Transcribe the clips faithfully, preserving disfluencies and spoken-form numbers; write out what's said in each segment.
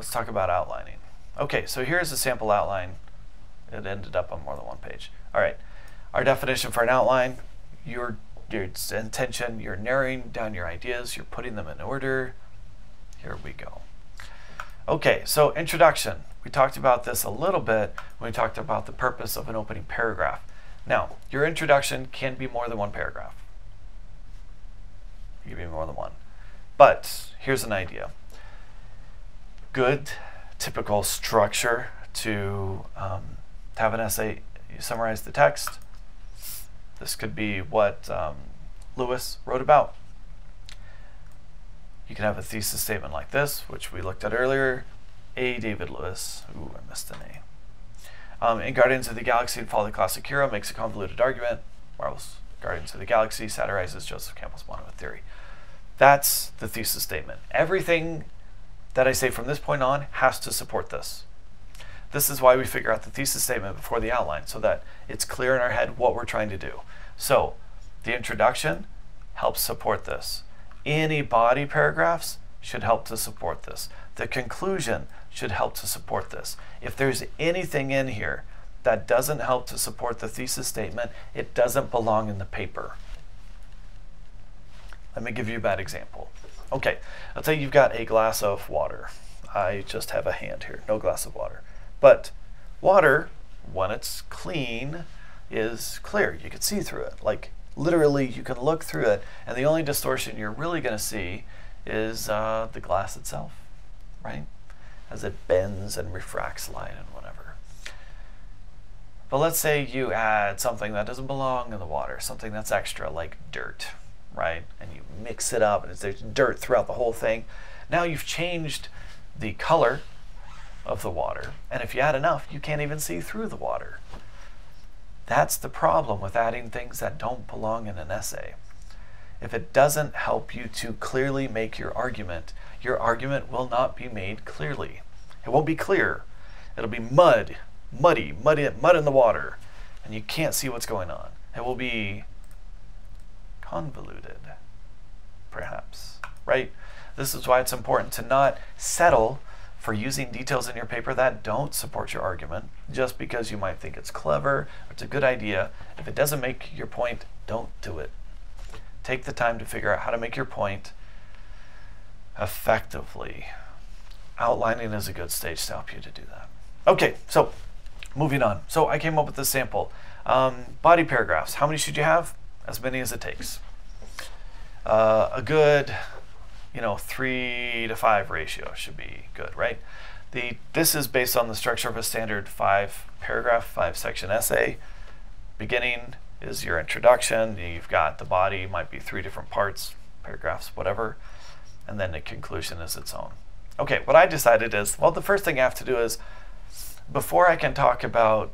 let's talk about outlining. Okay, so here's a sample outline. It ended up on more than one page. All right, our definition for an outline, your, your intention, you're narrowing down your ideas, you're putting them in order. Here we go. Okay, so introduction. We talked about this a little bit when we talked about the purpose of an opening paragraph. Now, your introduction can be more than one paragraph. It can be more than one. But here's an idea. Good, typical structure to, um, to have an essay. You summarize the text. This could be what um, Lewis wrote about. You can have a thesis statement like this, which we looked at earlier. A. David Lewis. Ooh, I missed an A. Um, in Guardians of the Galaxy, follow the classic hero, makes a convoluted argument. Marvel's Guardians of the Galaxy satirizes Joseph Campbell's monomyth theory. That's the thesis statement. Everything that I say from this point on has to support this. This is why we figure out the thesis statement before the outline, so that it's clear in our head what we're trying to do. So the introduction helps support this. Any body paragraphs should help to support this. The conclusion should help to support this. If there's anything in here that doesn't help to support the thesis statement, it doesn't belong in the paper. Let me give you a bad example. Okay, let's say you've got a glass of water. I just have a hand here, no glass of water. But water, when it's clean, is clear. You can see through it. Like, literally, you can look through it, and the only distortion you're really going to see is uh, the glass itself, right? As it bends and refracts light and whatever. But let's say you add something that doesn't belong in the water, something that's extra, like dirt, right? And you mix it up, and there's dirt throughout the whole thing. Now you've changed the color of the water, and if you add enough, you can't even see through the water. That's the problem with adding things that don't belong in an essay. If it doesn't help you to clearly make your argument, your argument will not be made clearly. It won't be clear. It'll be mud, muddy, muddy, mud in the water, and you can't see what's going on. It will be convoluted, perhaps, right? This is why it's important to not settle for using details in your paper that don't support your argument, just because you might think it's clever or it's a good idea. If it doesn't make your point, don't do it. Take the time to figure out how to make your point effectively. Outlining is a good stage to help you to do that. Okay, so moving on. So I came up with this sample. Um, body paragraphs, how many should you have? As many as it takes. Uh, a good, you know, three to five ratio should be good, right? The, this is based on the structure of a standard five paragraph, five section essay. Beginning is your introduction. You've got the body, might be three different parts, paragraphs, whatever. And then the conclusion is its own. Okay, what I decided is, well, the first thing I have to do is, before I can talk about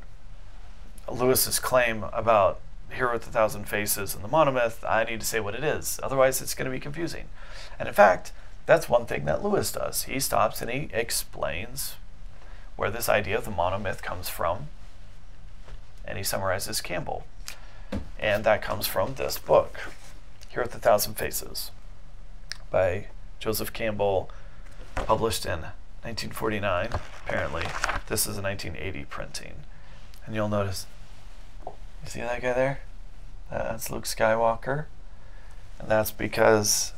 Lewis's claim about Hero with the Thousand Faces and the monomyth, I need to say what it is. Otherwise, it's going to be confusing. And in fact, that's one thing that Lewis does. He stops and he explains where this idea of the monomyth comes from, and he summarizes Campbell. And that comes from this book, Hero with the Thousand Faces, by Joseph Campbell, published in nineteen forty-nine. Apparently, this is a nineteen eighty printing. And you'll notice, you see that guy there? That's Luke Skywalker. And that's because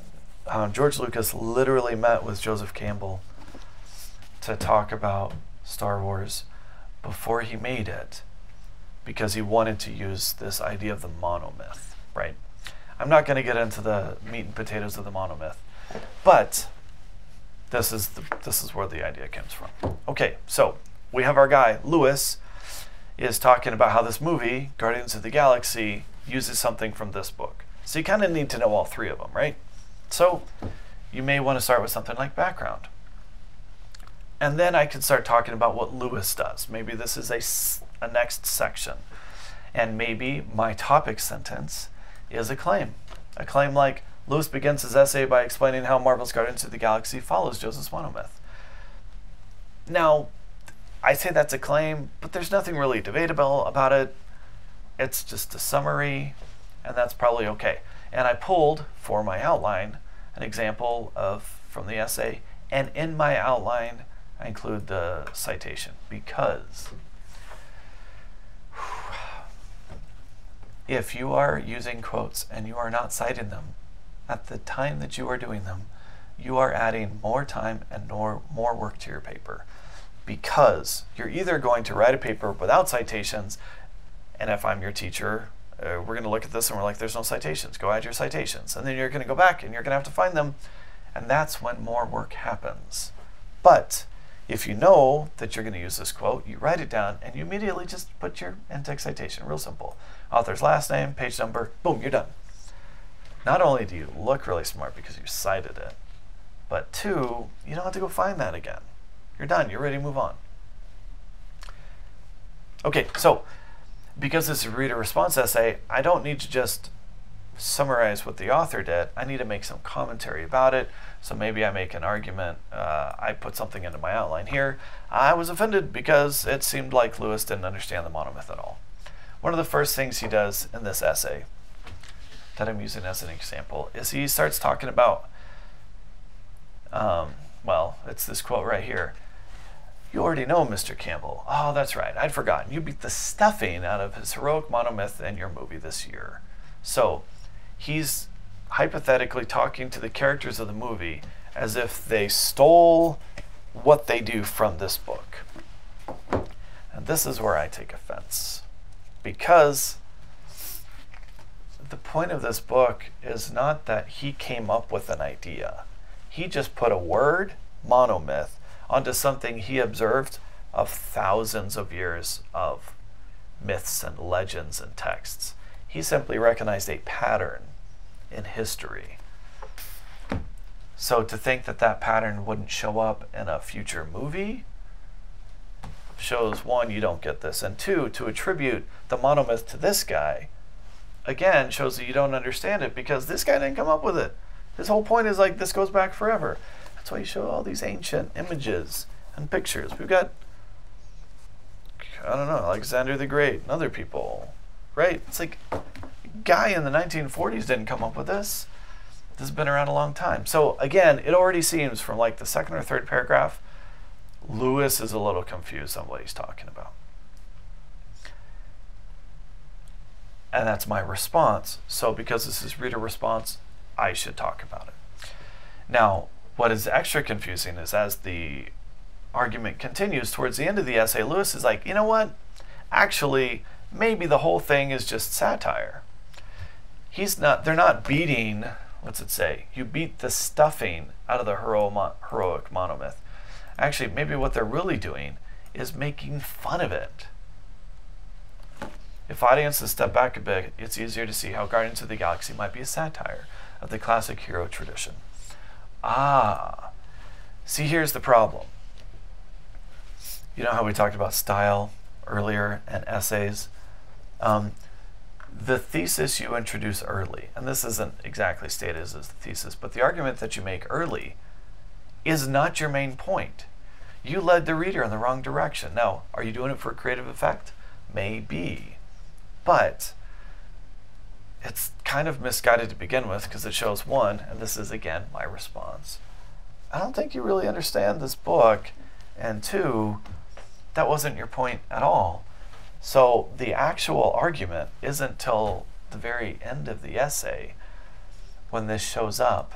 um, George Lucas literally met with Joseph Campbell to talk about Star Wars before he made it, because he wanted to use this idea of the monomyth, right? I'm not going to get into the meat and potatoes of the monomyth, but this is, the, this is where the idea comes from. Okay, so we have our guy, Lewis, is talking about how this movie, Guardians of the Galaxy, uses something from this book. So you kind of need to know all three of them, right? So you may want to start with something like background. And then I can start talking about what Lewis does. Maybe this is a, a next section. And maybe my topic sentence is a claim. A claim like, Lewis begins his essay by explaining how Marvel's Guardians of the Galaxy follows Joseph's monomyth. Now, I say that's a claim, but there's nothing really debatable about it. It's just a summary, and that's probably okay. And I pulled, for my outline, an example of from the essay, and in my outline, I include the citation because if you are using quotes and you are not citing them at the time that you are doing them, you are adding more time and more, more work to your paper, because you're either going to write a paper without citations, and if I'm your teacher, uh, we're gonna look at this and we're like, there's no citations, go add your citations. And then you're gonna go back and you're gonna have to find them, and that's when more work happens. But if you know that you're gonna use this quote, you write it down and you immediately just put your in-text citation, real simple. Author's last name, page number, boom, you're done. Not only do you look really smart because you cited it, but two, you don't have to go find that again. You're done, you're ready to move on. Okay, so because this is a reader response essay, I don't need to just summarize what the author did, I need to make some commentary about it. So maybe I make an argument, uh, I put something into my outline here. I was offended because it seemed like Lewis didn't understand the monomyth at all. One of the first things he does in this essay that I'm using as an example is he starts talking about, um, well, it's this quote right here. You already know, Mister Campbell. Oh, that's right, I'd forgotten. You beat the stuffing out of his heroic monomyth in your movie this year. So he's hypothetically talking to the characters of the movie as if they stole what they do from this book. And this is where I take offense, because the point of this book is not that he came up with an idea. He just put a word, monomyth, onto something he observed of thousands of years of myths and legends and texts. He simply recognized a pattern in history. So to think that that pattern wouldn't show up in a future movie shows, one, you don't get this, and two, to attribute the monomyth to this guy, again, shows that you don't understand it, because this guy didn't come up with it. His whole point is like, this goes back forever. That's why you show all these ancient images and pictures. We've got, I don't know, Alexander the Great and other people, right? It's like, a guy in the nineteen forties didn't come up with this. This has been around a long time. So again, it already seems from like the second or third paragraph, Lewis is a little confused on what he's talking about. And that's my response. So because this is reader response, I should talk about it. Now, what is extra confusing is as the argument continues towards the end of the essay, Lewis is like, you know what? Actually, maybe the whole thing is just satire. He's not, they're not beating, what's it say? You beat the stuffing out of the hero, heroic monomyth. Actually, maybe what they're really doing is making fun of it. If audiences step back a bit, it's easier to see how Guardians of the Galaxy might be a satire of the classic hero tradition. Ah, see, here's the problem. You know how we talked about style earlier and essays? Um, the thesis you introduce early, and this isn't exactly stated as a thesis, but the argument that you make early is not your main point. You led the reader in the wrong direction. Now, are you doing it for creative effect? Maybe, but it's kind of misguided to begin with, because it shows, one, and this is again my response, I don't think you really understand this book, and two, that wasn't your point at all. So the actual argument isn't till the very end of the essay when this shows up.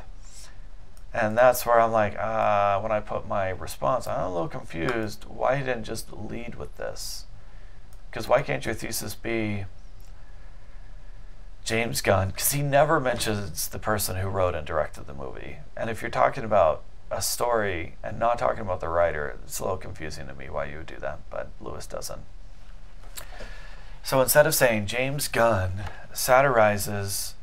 And that's where I'm like, uh, when I put my response, I'm a little confused why you didn't just lead with this. Because why can't your thesis be James Gunn? Because he never mentions the person who wrote and directed the movie. And if you're talking about a story and not talking about the writer, it's a little confusing to me why you would do that, but Lewis doesn't. So instead of saying James Gunn satirizes,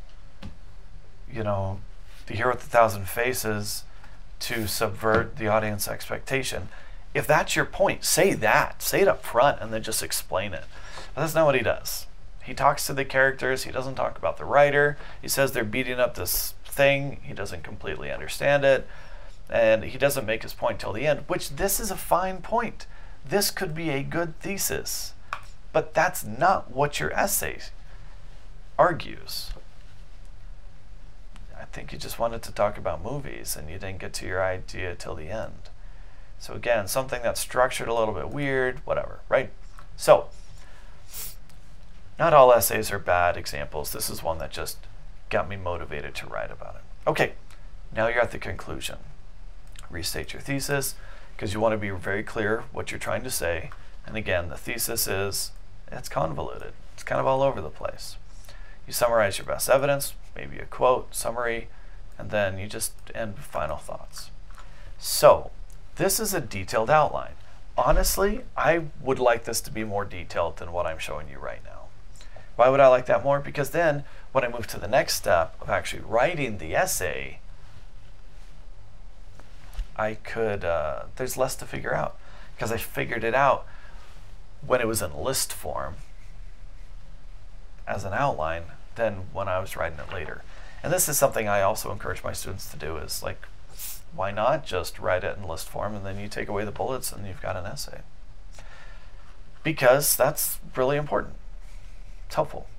you know, the Hero with the Thousand Faces to subvert the audience expectation, if that's your point, say that, say it up front and then just explain it. But that's not what he does. He talks to the characters, he doesn't talk about the writer, he says they're beating up this thing, he doesn't completely understand it, and he doesn't make his point till the end, which this is a fine point. This could be a good thesis, but that's not what your essay argues. I think you just wanted to talk about movies and you didn't get to your idea till the end. So again, something that's structured a little bit weird, whatever, right? So not all essays are bad examples. This is one that just got me motivated to write about it. Okay, now you're at the conclusion. Restate your thesis, because you want to be very clear what you're trying to say. And again, the thesis is, it's convoluted. It's kind of all over the place. You summarize your best evidence, maybe a quote, summary, and then you just end with final thoughts. So this is a detailed outline. Honestly, I would like this to be more detailed than what I'm showing you right now. Why would I like that more? Because then when I move to the next step of actually writing the essay, I could, uh, there's less to figure out, because I figured it out when it was in list form as an outline than when I was writing it later. And this is something I also encourage my students to do, is like, why not just write it in list form and then you take away the bullets and you've got an essay? Because that's really important. It's helpful.